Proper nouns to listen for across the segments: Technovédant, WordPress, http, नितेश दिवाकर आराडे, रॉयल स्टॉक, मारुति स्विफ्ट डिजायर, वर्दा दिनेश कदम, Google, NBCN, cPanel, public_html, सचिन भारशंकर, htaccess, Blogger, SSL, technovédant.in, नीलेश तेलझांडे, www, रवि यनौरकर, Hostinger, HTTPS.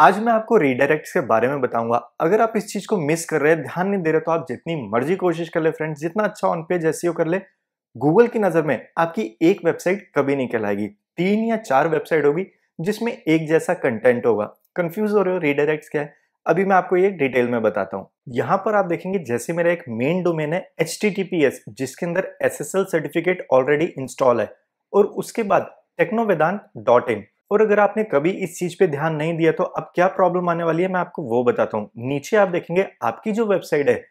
आज मैं आपको रीडायरेक्ट्स के बारे में बताऊंगा। अगर आप इस चीज को मिस कर रहे हैं, ध्यान नहीं दे रहे, तो आप जितनी मर्जी कोशिश कर ले फ्रेंड्स, जितना अच्छा ऑन पेज एसईओ कर ले, गूगल की नजर में आपकी एक वेबसाइट कभी नहीं कहलाएगी। 3 या 4 वेबसाइट होगी जिसमें एक जैसा कंटेंट होगा। कंफ्यूज हो रहे हो रीडायरेक्ट्स क्या है, अभी मैं आपको ये डिटेल में बताता हूँ। यहाँ पर आप देखेंगे जैसे मेरा एक मेन डोमेन है HTTPS, जिसके अंदर SSL सर्टिफिकेट ऑलरेडी इंस्टॉल है, और उसके बाद technovédant.in। और अगर आपने कभी इस चीज पे ध्यान नहीं दिया तो अब क्या प्रॉब्लम आने वाली है मैं आपको वो बताता हूँ। नीचे आप देखेंगे आपकी जो वेबसाइट है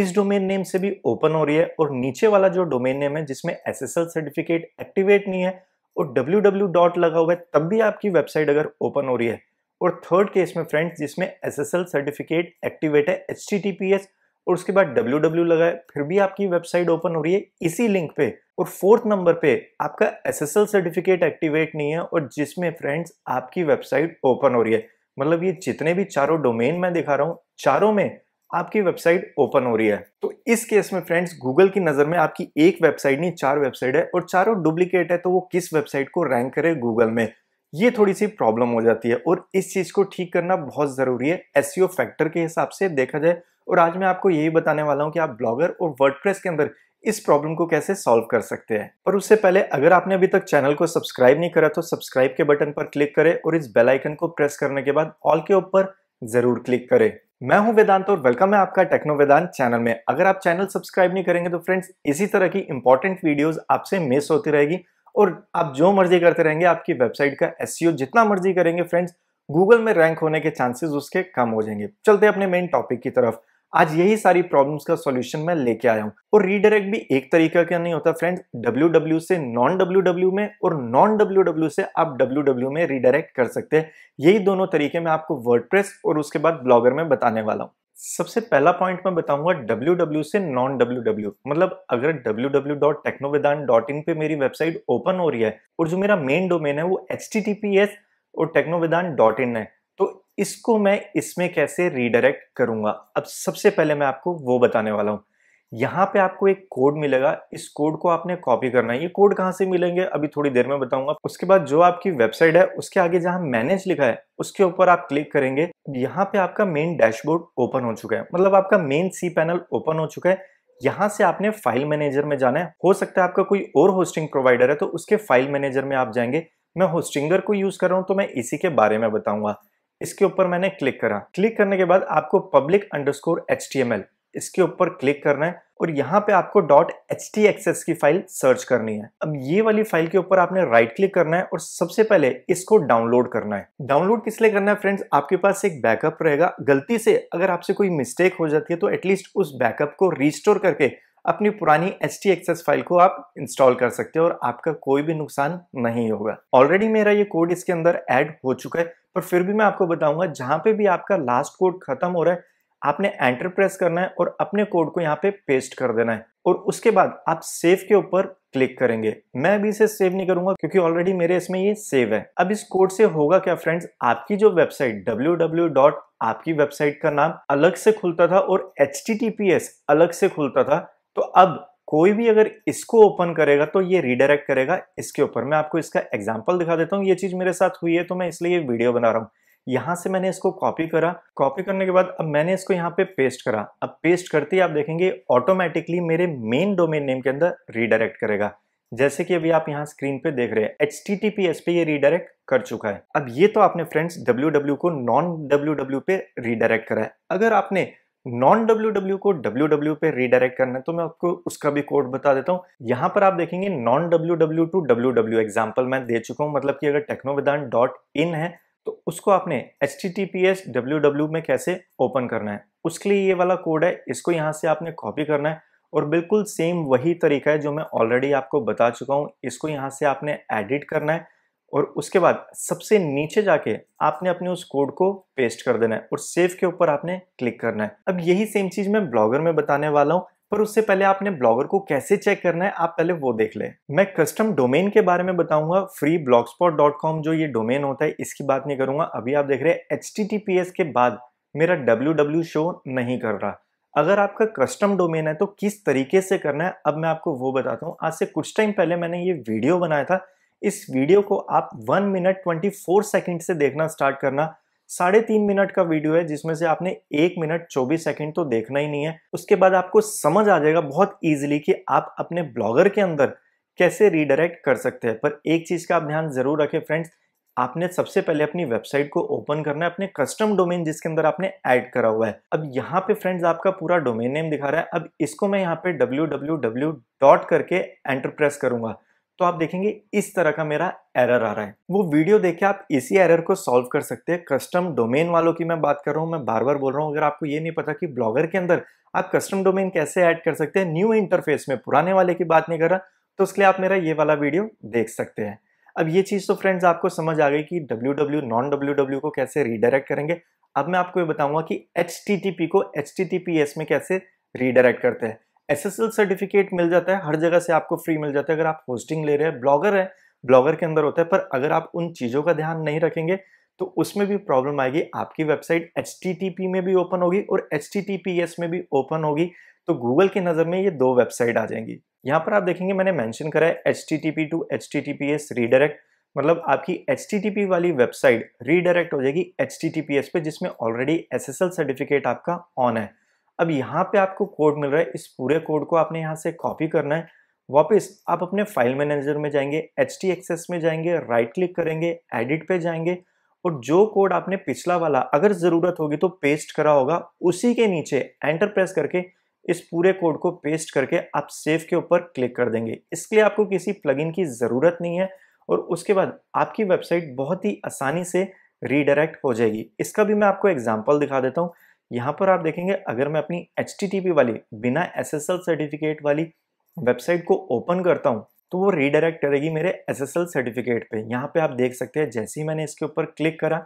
इस डोमेन नेम से भी ओपन हो रही है, और नीचे वाला जो डोमेन नेम है जिसमें SSL सर्टिफिकेट एक्टिवेट नहीं है और www. लगा हुआ है, तब भी आपकी वेबसाइट अगर ओपन हो रही है। और थर्ड केस में फ्रेंड्स जिसमें SSL सर्टिफिकेट एक्टिवेट है HTTPS और उसके बाद www. लगा है, फिर भी आपकी वेबसाइट ओपन हो रही है इसी लिंक पे। और फोर्थ नंबर पे आपका SSL सर्टिफिकेट एक्टिवेट नहीं है और जिसमें फ्रेंड्स आपकी वेबसाइट ओपन हो रही है। मतलब ये जितने भी चारों डोमेन मैं दिखा रहा हूँ, चारों में आपकी वेबसाइट ओपन हो रही है। तो इस केस में फ्रेंड्स गूगल की नज़र में आपकी एक वेबसाइट नहीं 4 वेबसाइट है और चारों डुप्लीकेट है, तो वो किस वेबसाइट को रैंक करे गूगल में, ये थोड़ी सी प्रॉब्लम हो जाती है। और इस चीज़ को ठीक करना बहुत ज़रूरी है एसईओ फैक्टर के हिसाब से देखा जाए। और आज मैं आपको यही बताने वाला हूँ कि आप ब्लॉगर और वर्डप्रेस के अंदर इस प्रॉब्लम को कैसे सॉल्व कर सकते हैं। पर उससे पहले अगर आपने अभी तक चैनल को सब्सक्राइब नहीं करा तो सब्सक्राइब के बटन पर क्लिक करें और इस बेल आइकन को प्रेस करने के बाद ऑल के ऊपर जरूर क्लिक करें। मैं हूं वेदांत और वेलकम है आपका टेक्नोवेदांत चैनल में। अगर आप चैनल सब्सक्राइब नहीं करेंगे तो फ्रेंड्स इसी तरह की इंपॉर्टेंट वीडियोज आपसे मिस होती रहेगी और आप जो मर्जी करते रहेंगे आपकी वेबसाइट का एसईओ जितना मर्जी करेंगे फ्रेंड्स गूगल में रैंक होने के चांसेस उसके कम हो जाएंगे। चलते अपने मेन टॉपिक की तरफ। आज यही सारी प्रॉब्लम्स का सॉल्यूशन मैं लेके आया हूँ। और रीडायरेक्ट भी एक तरीका का नहीं होता फ्रेंड्स, www से नॉन www में और नॉन www से आप www में रीडायरेक्ट कर सकते हैं। यही दोनों तरीके मैं आपको वर्डप्रेस और उसके बाद ब्लॉगर में बताने वाला हूँ। सबसे पहला पॉइंट मैं बताऊंगा www से नॉन www। मतलब अगर www.technovédant.in पे मेरी वेबसाइट ओपन हो रही है और जो मेरा मेन डोमेन है वो HTTPS और technovédant.in है, तो इसको मैं इसमें कैसे रीडायरेक्ट करूंगा अब सबसे पहले मैं आपको वो बताने वाला हूँ। यहाँ पे आपको एक कोड मिलेगा, इस कोड को आपने कॉपी करना है। ये कोड कहाँ से मिलेंगे अभी थोड़ी देर में बताऊंगा। उसके बाद जो आपकी वेबसाइट है उसके आगे जहाँ मैनेज लिखा है उसके ऊपर आप क्लिक करेंगे। यहाँ पे आपका मेन डैशबोर्ड ओपन हो चुका है, मतलब आपका मेन cPanel ओपन हो चुका है। यहाँ से आपने फाइल मैनेजर में जाना है। हो सकता है आपका कोई और होस्टिंग प्रोवाइडर है तो उसके फाइल मैनेजर में आप जाएंगे। मैं होस्टिंगर को यूज कर रहा हूँ तो मैं इसी के बारे में बताऊंगा। इसके ऊपर मैंने क्लिक करा, क्लिक करने के बाद आपको public_html इसके ऊपर क्लिक करना है और यहाँ पे आपको .htaccess की फाइल सर्च करनी है। अब ये वाली फाइल के ऊपर आपने राइट क्लिक करना है और सबसे पहले इसको डाउनलोड करना है। डाउनलोड किस लिए करना है फ्रेंड्स, आपके पास एक बैकअप रहेगा। गलती से अगर आपसे कोई मिस्टेक हो जाती है तो एटलीस्ट उस बैकअप को रिस्टोर करके अपनी पुरानी htaccess फाइल को आप इंस्टॉल कर सकते हो और आपका कोई भी नुकसान नहीं होगा। ऑलरेडी मेरा ये कोड इसके अंदर ऐड हो चुका है, पर फिर भी मैं आपको बताऊंगा जहां पे भी आपका लास्ट कोड खत्म हो रहा है आपने एंटर प्रेस करना है और अपने कोड को यहाँ पे पेस्ट कर देना है। और उसके बाद आप सेव के ऊपर क्लिक करेंगे। मैं अभी इसे सेव नहीं करूंगा क्योंकि ऑलरेडी मेरे इसमें ये सेव है। अब इस कोड से होगा क्या फ्रेंड्स, आपकी जो वेबसाइट www. आपकी वेबसाइट का नाम अलग से खुलता था और https अलग से खुलता था, तो अब कोई भी अगर इसको ओपन करेगा तो ये रीडायरेक्ट करेगा इसके ऊपर। मैं आपको इसका एग्जांपल दिखा देता हूँ। ये चीज मेरे साथ हुई है तो मैं इसलिए ये वीडियो बना रहा हूँ। यहाँ से मैंने इसको कॉपी करा, कॉपी करने के बाद अब मैंने इसको यहाँ पे पेस्ट करा। अब पेस्ट करते ही आप देखेंगे ऑटोमेटिकली मेरे मेन डोमेन नेम के अंदर रीडायरेक्ट करेगा, जैसे कि अभी आप यहाँ स्क्रीन पे देख रहे हैं https पे ये रीडायरेक्ट कर चुका है। अब ये तो आपने फ्रेंड्स www को नॉन www पे रीडायरेक्ट करा है। अगर आपने नॉन www को www पे रीडायरेक्ट करना है तो मैं आपको उसका भी कोड बता देता हूँ। यहाँ पर आप देखेंगे non www to www example मैं दे चुका हूँ। मतलब कि अगर technovédant.in है तो उसको आपने https www में कैसे ओपन करना है, उसके लिए ये वाला कोड है। इसको यहाँ से आपने कॉपी करना है और बिल्कुल सेम वही तरीका है जो मैं ऑलरेडी आपको बता चुका हूँ। इसको यहाँ से आपने एडिट करना है और उसके बाद सबसे नीचे जाके आपने अपने उस कोड को पेस्ट कर देना है और सेव के ऊपर आपने क्लिक करना है। अब यही सेम चीज मैं ब्लॉगर में बताने वाला हूँ, पर उससे पहले आपने ब्लॉगर को कैसे चेक करना है आप पहले वो देख लें। मैं कस्टम डोमेन के बारे में बताऊंगा। फ्री blogspot.com जो ये डोमेन होता है इसकी बात नहीं करूंगा। अभी आप देख रहे हैं https के बाद मेरा www शो नहीं कर रहा। अगर आपका कस्टम डोमेन है तो किस तरीके से करना है अब मैं आपको वो बताता हूँ। आज से कुछ टाइम पहले मैंने ये वीडियो बनाया था। इस वीडियो को आप 1 मिनट 24 सेकेंड से देखना स्टार्ट करना। 3.5 मिनट का वीडियो है जिसमें से आपने 1 मिनट 24 सेकंड तो देखना ही नहीं है। उसके बाद आपको समझ आ जाएगा बहुत ईजिली कि आप अपने ब्लॉगर के अंदर कैसे रीडायरेक्ट कर सकते हैं। पर एक चीज़ का आप ध्यान जरूर रखें फ्रेंड्स, आपने सबसे पहले अपनी वेबसाइट को ओपन करना है, अपने कस्टम डोमेन जिसके अंदर आपने ऐड करा हुआ है। अब यहाँ पे फ्रेंड्स आपका पूरा डोमेन नेम दिखा रहा है। अब इसको मैं यहाँ पे www. करके एंटर प्रेस करूंगा तो आप देखेंगे इस तरह का मेरा एरर आ रहा है। वो वीडियो देख के आप इसी एरर को सॉल्व कर सकते हैं। कस्टम डोमेन वालों की मैं बात कर रहा हूँ, मैं बार बार बोल रहा हूँ। अगर आपको ये नहीं पता कि ब्लॉगर के अंदर आप कस्टम डोमेन कैसे ऐड कर सकते हैं न्यू इंटरफेस में, पुराने वाले की बात नहीं कर रहा, तो उसके लिए आप मेरा ये वाला वीडियो देख सकते हैं। अब ये चीज़ तो फ्रेंड्स आपको समझ आ गई कि www नॉन www को कैसे रीडायरेक्ट करेंगे। अब मैं आपको ये बताऊंगा कि http को https में कैसे रीडायरेक्ट करते हैं। SSL सर्टिफिकेट मिल जाता है, हर जगह से आपको फ्री मिल जाता है अगर आप होस्टिंग ले रहे हैं। ब्लॉगर है, ब्लॉगर के अंदर होता है, पर अगर आप उन चीज़ों का ध्यान नहीं रखेंगे तो उसमें भी प्रॉब्लम आएगी। आपकी वेबसाइट http में भी ओपन होगी और https में भी ओपन होगी, तो गूगल की नज़र में ये दो वेबसाइट आ जाएंगी। यहाँ पर आप देखेंगे मैंने मेंशन करा है http to https रीडायरेक्ट, मतलब आपकी http वाली वेबसाइट रीडायरेक्ट हो जाएगी https पे जिसमें ऑलरेडी SSL सर्टिफिकेट आपका ऑन है। अब यहाँ पे आपको कोड मिल रहा है, इस पूरे कोड को आपने यहाँ से कॉपी करना है। वापस आप अपने फाइल मैनेजर में जाएंगे, htaccess में जाएंगे, राइट क्लिक करेंगे, एडिट पे जाएंगे और जो कोड आपने पिछला वाला अगर ज़रूरत होगी तो पेस्ट करा होगा, उसी के नीचे एंटर प्रेस करके इस पूरे कोड को पेस्ट करके आप सेव के ऊपर क्लिक कर देंगे। इसके लिए आपको किसी प्लगइन की ज़रूरत नहीं है और उसके बाद आपकी वेबसाइट बहुत ही आसानी से रीडायरेक्ट हो जाएगी। इसका भी मैं आपको एग्जांपल दिखा देता हूँ। यहाँ पर आप देखेंगे अगर मैं अपनी http वाली बिना SSL सर्टिफिकेट वाली वेबसाइट को ओपन करता हूँ तो वो रीडायरेक्ट करेगी मेरे SSL सर्टिफिकेट पे। यहाँ पे आप देख सकते हैं जैसे ही मैंने इसके ऊपर क्लिक करा,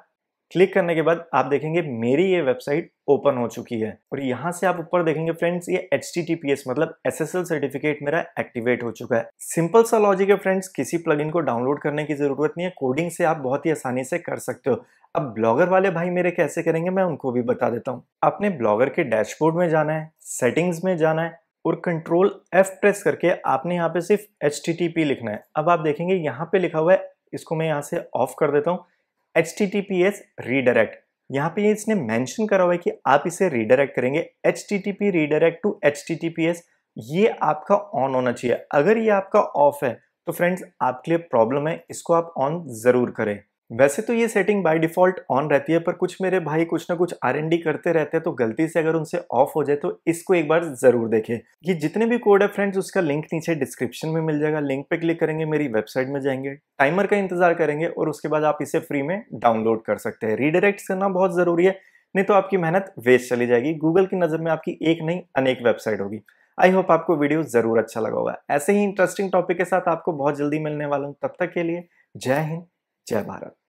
क्लिक करने के बाद आप देखेंगे मेरी ये वेबसाइट ओपन हो चुकी है और यहाँ से आप ऊपर देखेंगे फ्रेंड्स ये https मतलब SSL सर्टिफिकेट मेरा एक्टिवेट हो चुका है। सिंपल सा लॉजिक है फ्रेंड्स, किसी प्लगइन को डाउनलोड करने की ज़रूरत नहीं है, कोडिंग से आप बहुत ही आसानी से कर सकते हो। अब ब्लॉगर वाले भाई मेरे कैसे करेंगे मैं उनको भी बता देता हूँ। आपने ब्लॉगर के डैशबोर्ड में जाना है, सेटिंग्स में जाना है और Ctrl+F प्रेस करके आपने यहाँ पे सिर्फ http लिखना है। अब आप देखेंगे यहाँ पे लिखा हुआ है, इसको मैं यहाँ से ऑफ कर देता हूँ, https रीडायरेक्ट। यहाँ पे इसने मेंशन करा हुआ है कि आप इसे रीडायरेक्ट करेंगे http रीडायरेक्ट टू https, ये आपका ऑन होना चाहिए। अगर ये आपका ऑफ है तो फ्रेंड्स आपके लिए प्रॉब्लम है, इसको आप ऑन ज़रूर करें। वैसे तो ये सेटिंग बाय डिफ़ॉल्ट ऑन रहती है, पर कुछ मेरे भाई कुछ ना कुछ R&D करते रहते हैं, तो गलती से अगर उनसे ऑफ हो जाए तो इसको एक बार ज़रूर देखें। ये जितने भी कोड है फ्रेंड्स उसका लिंक नीचे डिस्क्रिप्शन में मिल जाएगा, लिंक पे क्लिक करेंगे, मेरी वेबसाइट में जाएंगे, टाइमर का इंतजार करेंगे और उसके बाद आप इसे फ्री में डाउनलोड कर सकते हैं। रीडायरेक्ट करना बहुत ज़रूरी है, नहीं तो आपकी मेहनत वेस्ट चली जाएगी। गूगल की नज़र में आपकी एक नहीं अनेक वेबसाइट होगी। आई होप आपको वीडियो ज़रूर अच्छा लगा होगा। ऐसे ही इंटरेस्टिंग टॉपिक के साथ आपको बहुत जल्दी मिलने वाला हूँ। तब तक के लिए जय हिंद, जय भारत।